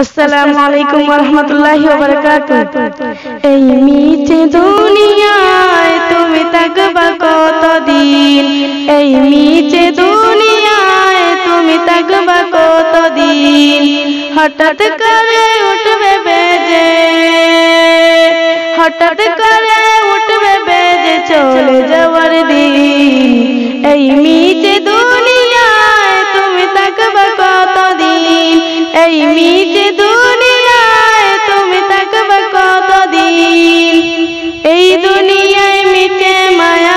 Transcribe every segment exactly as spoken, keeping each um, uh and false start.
अस्सलामुअलैकुम वरहमतुल्लाहि वबरकातुह। ऐ मीठे दुनियाए तुमी थाकबा कतदिन, ऐ मीठे दुनियाए तुमी थाकबा कतदिन। हठात् करे उठबे बेजे, हठात् करे उठबे बेजे चले जावार दिन। ऐ मीठे दुनियाए तुमी थाकबा कतदिन, ऐ मीठे दुनियाए तुमी थाकबा कतदिन। ऐ दुनियाय मिटे माया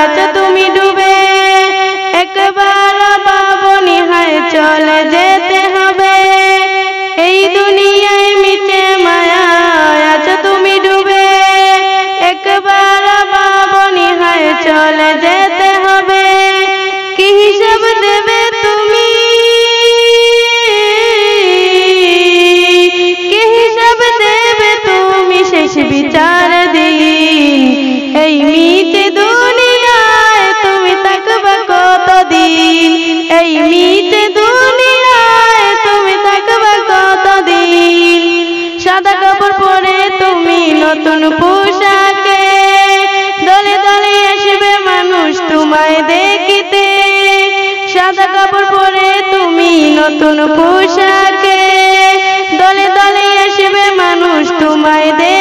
आछो तुमी डूबे, एकबार पाबो निहाय चले जेते हबे। ऐ दुनियाय मिटे माया आछो तुमी डूबे, एकबार पाबो निहाय चले जेते हबे। कि हिसाब देबे तुमी, বিচার দিন। এই মিঠে দুনিয়ায় তুমি থাকবা কতদিন, এই মিঠে দুনিয়ায় তুমি থাকবা কতদিন। সাদা কাপড় পরে তুমি নতুন পোশাকে, দলে দলে আসবে মানুষ তোমায় দেখিতে। সাদা কাপড় পরে তুমি নতুন পোশাকে, দলে দলে আসবে মানুষ তোমায় দেখিতে।